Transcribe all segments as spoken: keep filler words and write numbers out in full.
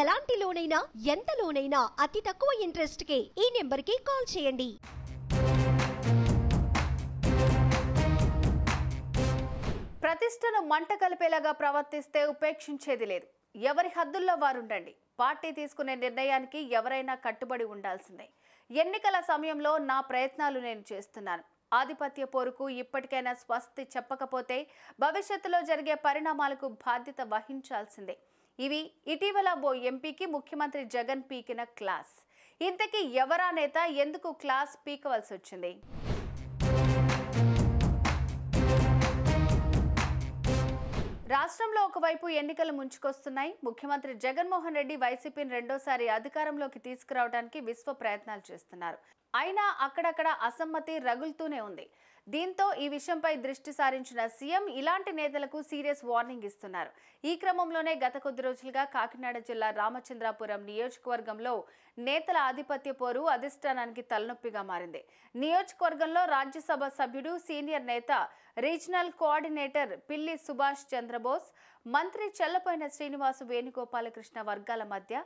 ఎలాంటి లోన్ అయినా ఎంత లోన్ అయినా అతి తక్కువ ఇంట్రెస్ట్ కే ఈ నంబర్ కి కాల్ చేయండి। ప్రతిష్టను మంట కలిపేలాగా ప్రవర్తిస్తే ఉపేక్షించేది లేదు। ఎవరి హద్దుల్లో వారు ఉండండి। పార్టీ తీసుకునే నిర్ణయానికి ఎవరైనా కట్టుబడి ఉండాల్సిందే। ఎన్నికల సమయంలో నా ప్రయత్నాలు నేను చేస్తున్నాను। ఆధిపత్య పోరుకు ఇప్పటికైనా స్వస్తి చెప్పకపోతే భవిష్యత్తులో జరిగే పరిణామాలకు బాధ్యత వహించాల్సిందే। ఇవి ఇటీవల ఓ ఎంపీకి ముఖ్యమంత్రి జగన్ పీకిన క్లాస్। ఇంతకీ ఎవరా నేత, ఎందుకు క్లాస్ పీకవలసి వచ్చింది? రాష్ట్రంలో ఒకవైపు ఎన్నికలు ముంచుకొస్తున్నాయి। ముఖ్యమంత్రి జగన్మోహన్ రెడ్డి వైసీపీని రెండోసారి అధికారంలోకి తీసుకురావడానికి విశ్వ ప్రయత్నాలు చేస్తున్నారు। అయినా అక్కడక్కడ అసమ్మతి రగులుతూనే ఉంది। దీంతో ఈ విషయంపై దృష్టి సారించిన సీఎం ఇలాంటి నేతలకు సీరియస్ వార్నింగ్ ఇస్తున్నారు। ఈ క్రమంలోనే గత కొద్ది రోజులుగా కాకినాడ జిల్లా రామచంద్రాపురం నియోజకవర్గంలో నేతల ఆధిపత్య పోరు అధిష్టానానికి తలనొప్పిగా మారింది। నియోజకవర్గంలో రాజ్యసభ సభ్యుడు, సీనియర్ నేత, రీజనల్ కోఆర్డినేటర్ పిల్లి సుభాష్ చంద్ర బోస్, మంత్రి చెల్లపోయిన శ్రీనివాసు వేణుగోపాల కృష్ణ వర్గాల మధ్య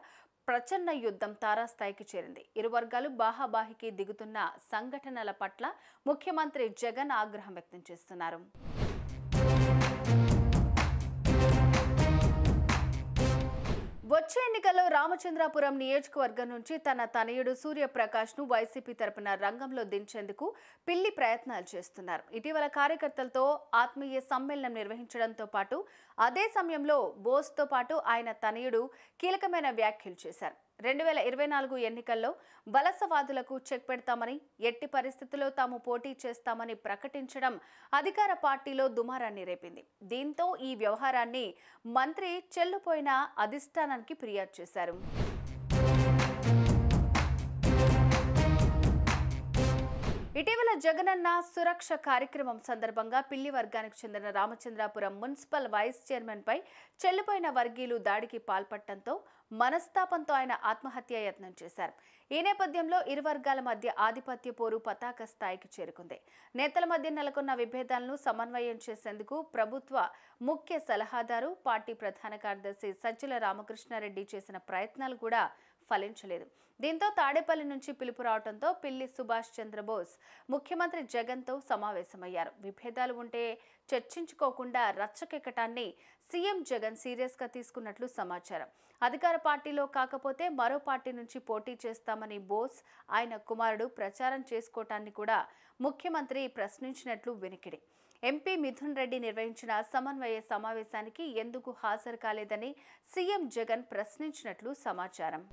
ప్రచన్న యుద్ధం తారాస్థాయికి చేరింది। ఇరు వర్గాలు బాహాబాహికి దిగుతున్న సంఘటనల పట్ల ముఖ్యమంత్రి జగన్ ఆగ్రహం వ్యక్తం చేస్తున్నారు। వచ్చే ఎన్నికల్లో రామచంద్రాపురం నియోజకవర్గం నుంచి తన తనయుడు సూర్యప్రకాష్ను వైసీపీ తరపున రంగంలో దించేందుకు పిల్లి ప్రయత్నాలు చేస్తున్నారు। ఇటీవల కార్యకర్తలతో ఆత్మీయ సమ్మేళనం నిర్వహించడంతో పాటు అదే సమయంలో బోస్తో పాటు ఆయన తనయుడు కీలకమైన వ్యాఖ్యలు చేశారు। రెండు వేల ఇరవై నాలుగు ఎన్నికల్లో వలసవాదులకు చెక్ పెడతామని, ఎట్టి పరిస్థితుల్లో తాము పోటీ చేస్తామని ప్రకటించడం అధికార పార్టీలో దుమారాన్ని రేపింది। దీంతో ఈ వ్యవహారాన్ని మంత్రి చెల్లుపోయిన అధిష్టానానికి ఫిర్యాదు చేశారు। ఇటీవల జగనన్న సురక్ష కార్యక్రమం సందర్భంగా పిల్లి వర్గానికి చెందిన రామచంద్రాపురం మున్సిపల్ వైస్ చైర్మన్పై చెల్లుపోయిన వర్గీయులు దాడికి పాల్పడటంతో మనస్తాపంతో ఆయన ఆత్మహత్య యత్నం చేశారు। ఈ నేపథ్యంలో ఇరు వర్గాల మధ్య ఆధిపత్య పోరు పతాక స్థాయికి చేరుకుంది। నేతల మధ్య నెలకొన్న విభేదాలను సమన్వయం చేసేందుకు ప్రభుత్వ ముఖ్య సలహాదారు, పార్టీ ప్రధాన కార్యదర్శి సజ్జల రామకృష్ణారెడ్డి చేసిన ప్రయత్నాలు కూడా ఫలించలేదు। దీంతో తాడేపల్లి నుంచి పిలుపు రావడంతో పిల్లి సుభాష్ చంద్రబోస్ ముఖ్యమంత్రి జగన్తో సమావేశమయ్యారు। విభేదాలు ఉంటే చర్చించుకోకుండా రచ్చకెక్కటాన్ని సీఎం జగన్ సీరియస్గా తీసుకున్నట్లు సమాచారం। అధికార పార్టీలో కాకపోతే మరో పార్టీ నుంచి పోటీ చేస్తామని బోస్, ఆయన కుమారుడు ప్రచారం చేసుకోవటాన్ని కూడా ముఖ్యమంత్రి ప్రశ్నించినట్లు వినికిడి। ఎంపీ మిథున్ రెడ్డి నిర్వహించిన సమన్వయ సమావేశానికి ఎందుకు హాజరు కాలేదని సీఎం జగన్ ప్రశ్నించినట్లు సమాచారం।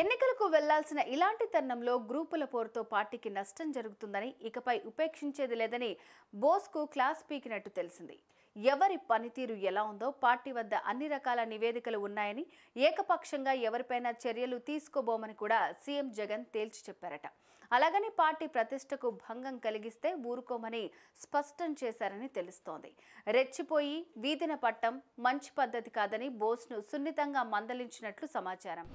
ఎన్నికలకు వెళ్లాల్సిన ఇలాంటి తరుణంలో గ్రూపుల పోరుతో పార్టీకి నష్టం జరుగుతుందని, ఇకపై ఉపేక్షించేది లేదని బోస్కు క్లాస్ పీకినట్టు తెలిసింది। ఎవరి పనితీరు ఎలా ఉందో, పార్టీ వద్ద అన్ని రకాల నివేదికలు ఉన్నాయని, ఏకపక్షంగా ఎవరిపైనా చర్యలు తీసుకోబోమని కూడా సీఎం జగన్ తేల్చి చెప్పారట। అలాగని పార్టీ ప్రతిష్టకు భంగం కలిగిస్తే ఊరుకోమని స్పష్టం చేశారని తెలుస్తోంది। రెచ్చిపోయి వీధిన పట్టం మంచి పద్ధతి కాదని బోస్ను సున్నితంగా మందలించినట్లు సమాచారం।